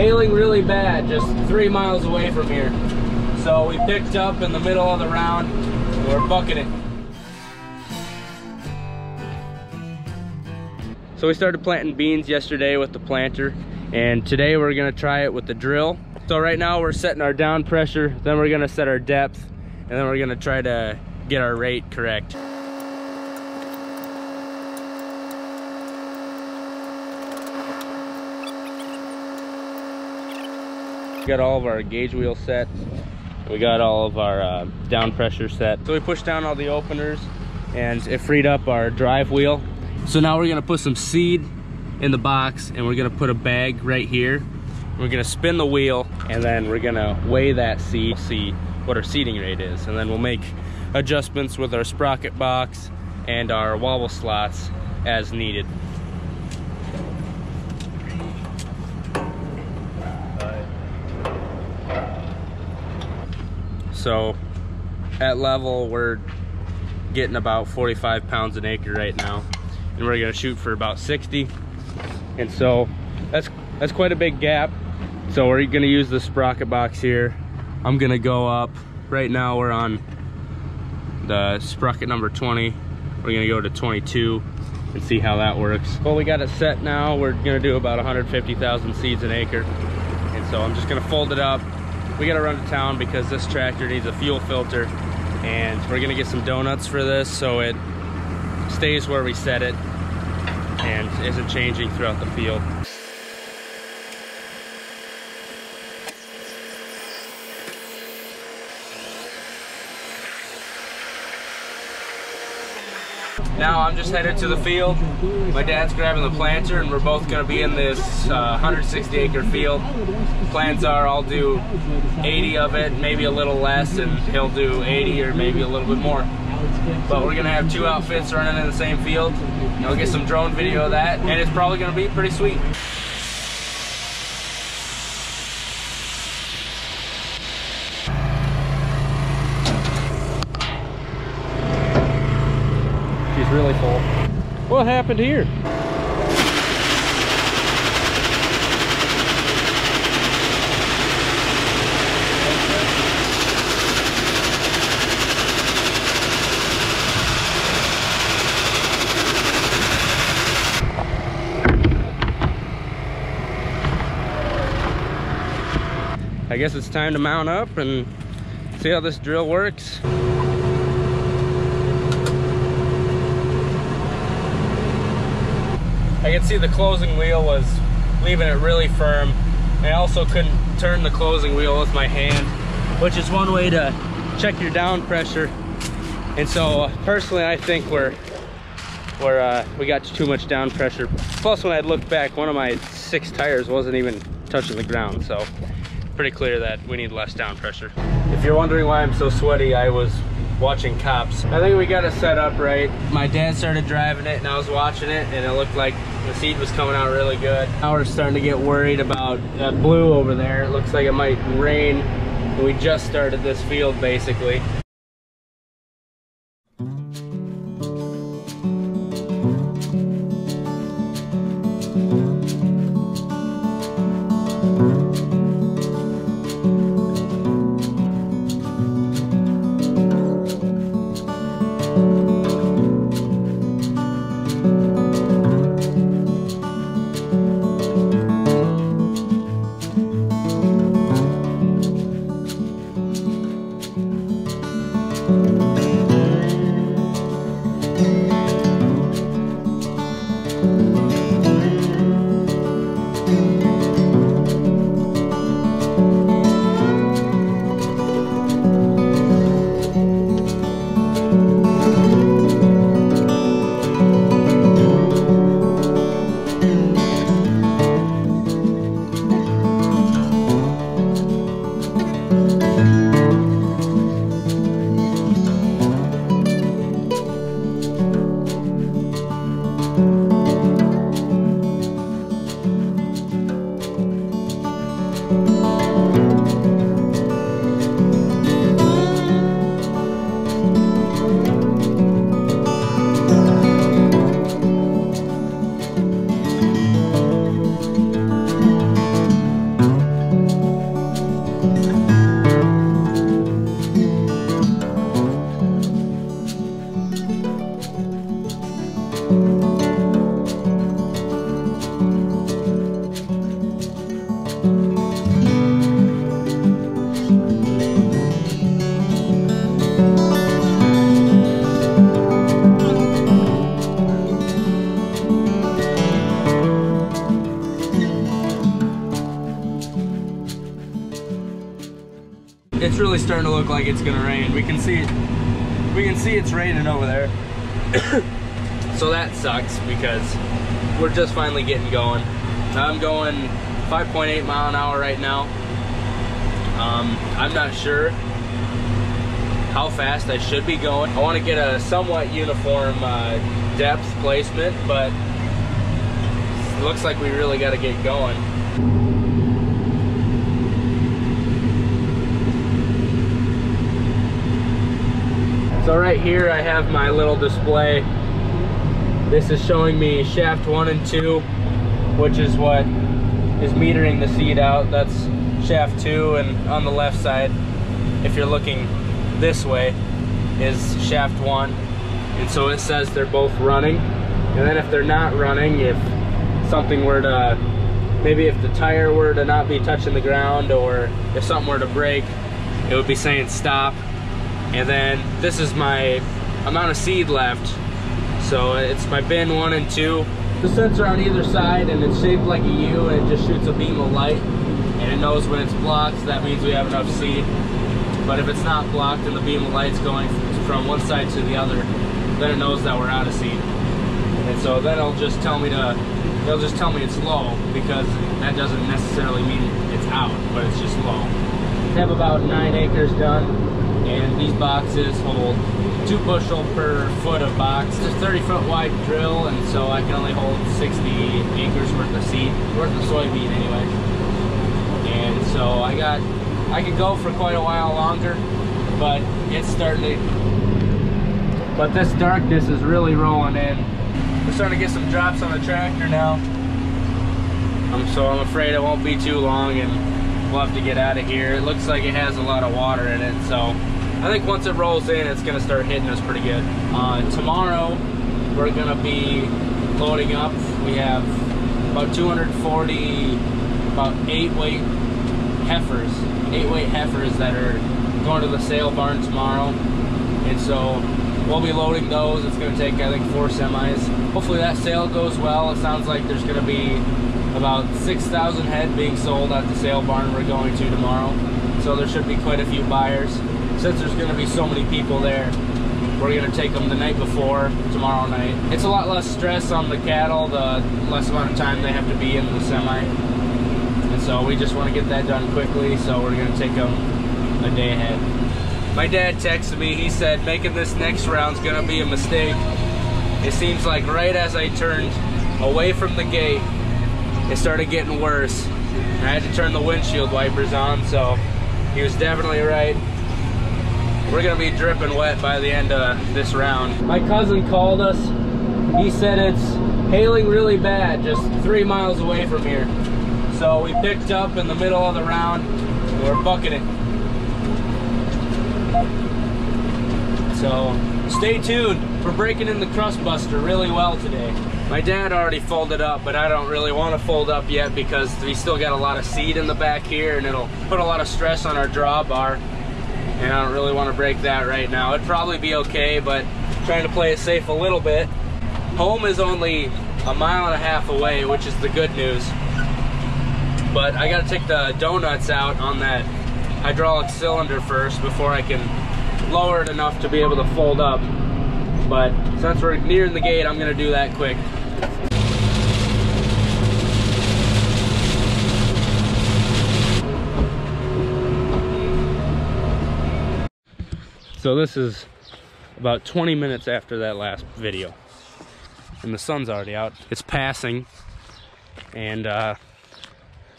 hailing really bad just 3 miles away from here. So we picked up in the middle of the round and we're bucking it. So we started planting beans yesterday with the planter, and today we're gonna try it with the drill. So right now we're setting our down pressure, then we're gonna set our depth, and then we're gonna try to get our rate correct. We got all of our gauge wheel set. We got all of our down pressure set. So we pushed down all the openers and it freed up our drive wheel. So now we're gonna put some seed in the box and we're gonna put a bag right here. We're gonna spin the wheel and then we're gonna weigh that seed, see what our seeding rate is. And then we'll make adjustments with our sprocket box and our wobble slots as needed. So at level, we're getting about 45 pounds an acre right now, and we're gonna shoot for about 60. And so that's quite a big gap. So we're gonna use the sprocket box here. I'm gonna go up. Right now we're on the sprocket number 20. We're gonna go to 22 and see how that works. Well, we got it set now. We're gonna do about 150,000 seeds an acre. And so I'm just gonna fold it up. We gotta run to town because this tractor needs a fuel filter, and we're gonna get some donuts for this so it stays where we set it and isn't changing throughout the field. Now I'm just headed to the field. My dad's grabbing the planter and we're both gonna be in this 160 acre field. Plans are I'll do 80 of it, maybe a little less, and he'll do 80 or maybe a little bit more. But we're gonna have two outfits running in the same field. I'll get some drone video of that, and it's probably gonna be pretty sweet. Really full. What happened here? I guess it's time to mount up and see how this drill works. I could see the closing wheel was leaving it really firm. I also couldn't turn the closing wheel with my hand, which is one way to check your down pressure. And so personally, I think we got too much down pressure. Plus when I looked back, one of my 6 tires wasn't even touching the ground. So pretty clear that we need less down pressure. If you're wondering why I'm so sweaty, I was watching Cops. I think we got it set up right. My dad started driving it and I was watching it, and it looked like the seed was coming out really good. Now we're starting to get worried about that blue over there. It looks like it might rain. We just started this field basically. it's really starting to look like it's gonna rain. We can see it's raining over there. So that sucks because we're just finally getting going. I'm going 5.8 mile an hour right now. I'm not sure how fast I should be going. I want to get a somewhat uniform depth placement, but it looks like we really got to get going. So right here I have my little display. This is showing me shaft 1 and 2, which is what is metering the seed out. That's shaft 2, and on the left side, if you're looking this way, is shaft 1, and so it says they're both running. And then if they're not running, if something were to, maybe if the tire were to not be touching the ground, or if something were to break, it would be saying stop. And then this is my amount of seed left, so it's my bin 1 and 2. The sensor on either side, and it's shaped like a U, and it just shoots a beam of light, and it knows when it's blocked, so that means we have enough seed. But if it's not blocked and the beam of light's going from one side to the other, then it knows that we're out of seed. And so then it'll just tell me it's low, because that doesn't necessarily mean it's out, but it's just low. I have about 9 acres done, and these boxes hold 2 bushel per foot of box. It's a 30-foot wide drill, and so I can only hold 60 acres worth of seed, worth of soybean anyway. And so I could go for quite a while longer, but it's starting to, but this darkness is really rolling in. We're starting to get some drops on the tractor now. So I'm afraid it won't be too long and we'll have to get out of here. It looks like it has a lot of water in it, so I think once it rolls in, it's gonna start hitting us pretty good. Tomorrow, we're gonna be loading up. We have about 240, about 8 weight heifers. 8-weight heifers that are going to the sale barn tomorrow, and so we'll be loading those. It's going to take, I think, 4 semis. Hopefully that sale goes well. It sounds like there's going to be about 6,000 head being sold at the sale barn we're going to tomorrow, so there should be quite a few buyers. Since there's going to be so many people there, we're going to take them the night before tomorrow night. It's a lot less stress on the cattle, the less amount of time they have to be in the semi. So we just want to get that done quickly, so we're going to take them a day ahead. My dad texted me, he said making this next round's going to be a mistake. It seems like right as I turned away from the gate, it started getting worse. And I had to turn the windshield wipers on, so he was definitely right. We're going to be dripping wet by the end of this round. My cousin called us, he said it's hailing really bad just 3 miles away from here. So we picked up in the middle of the round, and we're bucking it. So stay tuned. We're breaking in the Crustbuster really well today. My dad already folded up, but I don't really want to fold up yet because we still got a lot of seed in the back here, and it'll put a lot of stress on our draw bar. And I don't really want to break that right now. It'd probably be okay, but trying to play it safe a little bit. Home is only 1.5 miles away, which is the good news. But I gotta take the donuts out on that hydraulic cylinder first before I can lower it enough to be able to fold up. But since we're nearing the gate, I'm gonna do that quick. So this is about 20 minutes after that last video, and the sun's already out. It's passing, and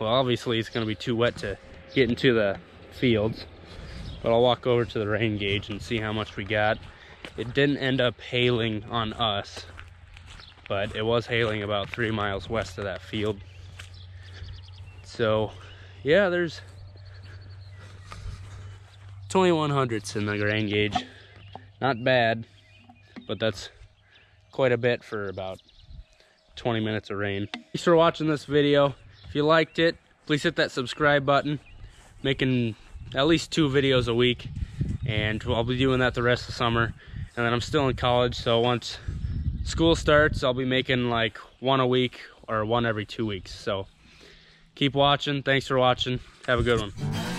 well, obviously it's going to be too wet to get into the fields, but I'll walk over to the rain gauge and see how much we got. It didn't end up hailing on us, but it was hailing about 3 miles west of that field. So yeah, there's 21 hundredths in the rain gauge. Not bad, but that's quite a bit for about 20 minutes of rain. Thanks for watching this video. If you liked it, please hit that subscribe button. Making at least 2 videos a week, and I'll be doing that the rest of the summer. And then I'm still in college, so once school starts, I'll be making like 1 a week or 1 every 2 weeks. So keep watching. Thanks for watching. Have a good one.